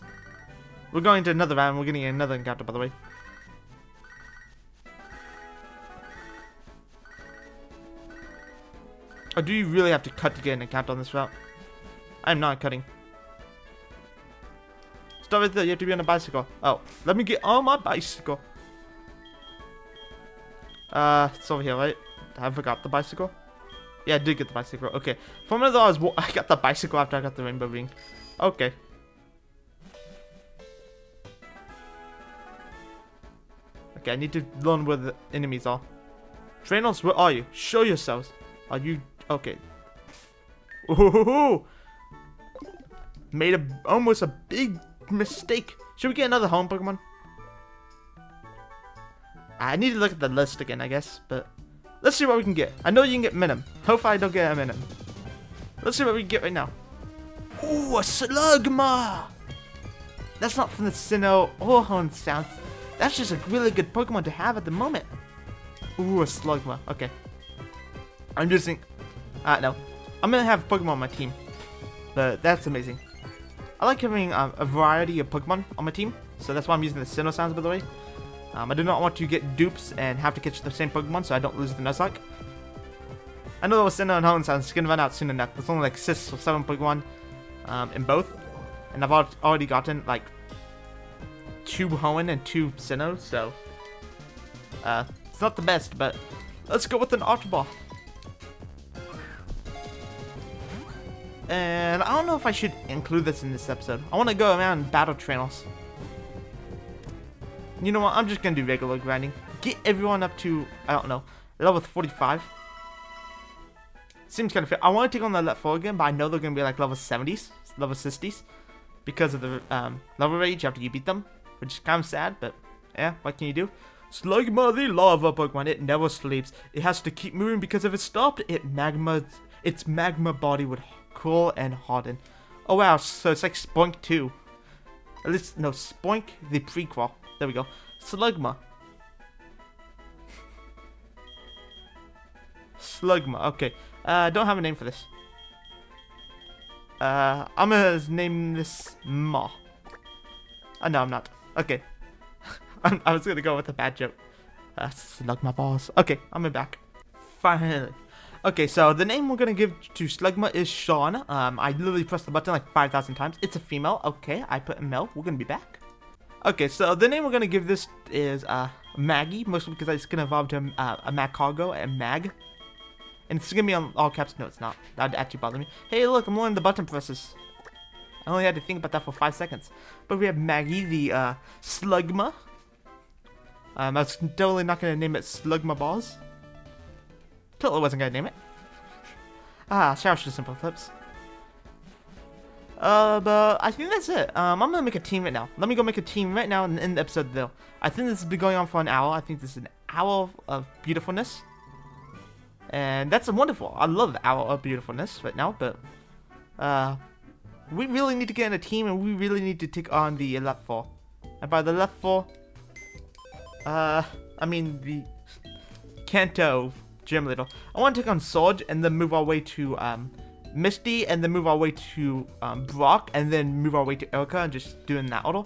We're going to another round. We're getting another encounter, by the way. Or do you really have to cut to get an encounter on this route? I'm not cutting. Stop right there. You have to be on a bicycle. Oh, let me get on my bicycle. It's over here, right? I forgot the bicycle. Yeah, I did get the bicycle. Okay. For another, I got the bicycle after I got the rainbow ring. Okay. Okay, I need to learn where the enemies are. Trainers, where are you? Show yourselves. Are you... Okay. Ooh! Made almost a big mistake. Should we get another home Pokemon? I need to look at the list again, I guess, but... Let's see what we can get. I know you can get Minim. Hopefully I don't get a Minim. Let's see what we can get right now. Ooh, a Slugma! That's not from the Sinnoh or Hoenn sounds. That's just a really good Pokemon to have at the moment. Ooh, a Slugma. Okay. I'm just thinking... no. I'm gonna have Pokemon on my team. But that's amazing. I like having a variety of Pokemon on my team. So that's why I'm using the Sinnoh sounds, by the way. I do not want to get dupes and have to catch the same Pokemon so I don't lose the Nuzlocke. I know that with Sinnoh and Hoenn sounds, it's going to run out soon enough. There's only like 6 or 7 Pokemon in both. And I've already gotten like 2 Hoenn and 2 Sinnoh, so it's not the best, but let's go with an Ultra Ball. And I don't know if I should include this in this episode. I want to go around and battle Trainers. You know what, I'm just going to do regular grinding. Get everyone up to, I don't know, level 45. Seems kind of fair. I want to take on the Elite Four again, but I know they're going to be like level 70s, level 60s. Because of the level rage after you beat them. Which is kind of sad, but yeah, what can you do? Slugma, the lava Pokemon, it never sleeps. It has to keep moving because if it stopped, its magma body would cool and harden. Oh wow, so it's like Spoink 2. At least, no, Spoink the prequel. There we go. Slugma. Slugma. Okay. I don't have a name for this. I'm going to name this Ma. No, I'm not. Okay. I was going to go with a bad joke. Slugma balls. Okay, I'm back. Finally. Okay, so the name we're going to give to Slugma is Sean. I literally pressed the button like 5,000 times. It's a female. Okay, I put a male. We're going to be back. Okay, so the name we're going to give this is Maggie, mostly because it's going to evolve to a Magcargo and Mag. And it's going to be on all caps. No, it's not. That would actually bother me. Hey, look, I'm learning the button presses. I only had to think about that for 5 seconds. But we have Maggie, the Slugma. I was totally not going to name it Slugma Balls. Totally wasn't going to name it. Shout out to Simple Clips. But I think that's it. I'm gonna make a team right now. Let me go make a team right now and end the episode though. I think this has been going on for an hour. I think this is an hour of beautifulness. And that's wonderful. I love the hour of beautifulness right now, but we really need to get in a team and we really need to take on the Elite Four. And by the Elite Four, I mean the Kanto Gym Leader. I want to take on Sorge and then move our way to Misty, and then move our way to Brock, and then move our way to Erica, and just doing that order.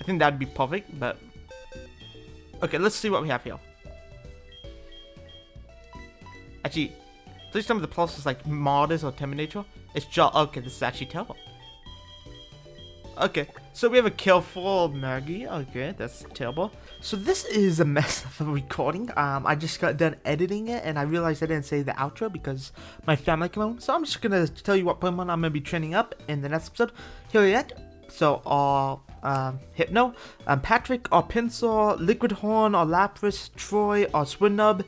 I think that'd be perfect, but... Okay, let's see what we have here. Actually, please tell me the plus is like Martis or Terminator. It's Jar. Okay, this is actually terrible. Okay, so we have a kill for Maggie. Okay, that's terrible. So this is a mess of a recording. I just got done editing it, and I realized I didn't say the outro because my family came home. So I'm just gonna tell you what Pokemon I'm gonna be training up in the next episode. Here we are. So Hypno, Patrick, or Pinsir, Liquid Horn, or Lapras, Troy, or Swinub,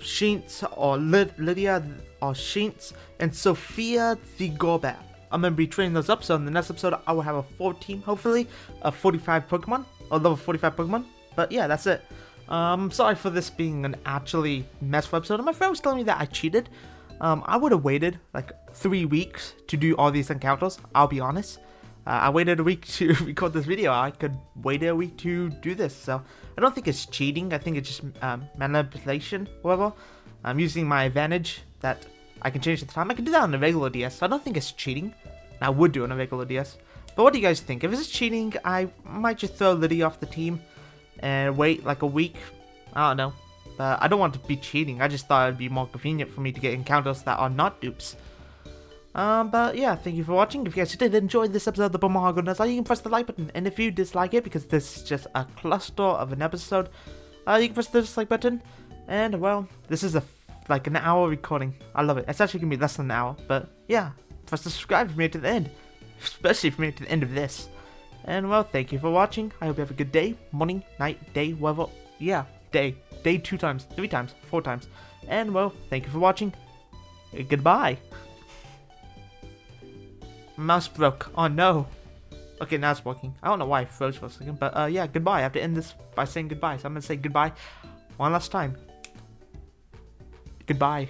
Sheentz, or Lydia, or Sheentz, and Sophia the Golbat. I'm going to be training those up, so in the next episode I will have a full team, hopefully, of 45 Pokemon, or level 45 Pokemon, but yeah, that's it. Sorry for this being an actually messful episode. My friend was telling me that I cheated. I would have waited like 3 weeks to do all these encounters, I'll be honest. I waited a week to record this video. I could wait a week to do this, so I don't think it's cheating. I think it's just manipulation, however. I'm using my advantage that I can change the time. I can do that on a regular DS, so I don't think it's cheating. I would do it on a regular DS. But what do you guys think? If it's cheating, I might just throw Liddy off the team and wait like a week. I don't know. But I don't want it to be cheating. I just thought it would be more convenient for me to get encounters that are not dupes. But yeah, thank you for watching. If you guys did enjoy this episode of the Bomahago Nuzlocke, you can press the like button. And if you dislike it, because this is just a cluster of an episode, you can press the dislike button. And well, this is a like an hour recording. I love it. It's actually gonna be less than an hour, but yeah, press subscribe if you made it to the end, especially if you made it to the end of this. And well, thank you for watching. I hope you have a good day, morning, night, day, whatever. Yeah, day 2 times, 3 times, 4 times. And well, thank you for watching. Goodbye. Mouse broke. Oh no. Okay, now it's working. I don't know why I froze for a second, but yeah, goodbye. I have to end this by saying goodbye, so I'm gonna say goodbye one last time. Goodbye.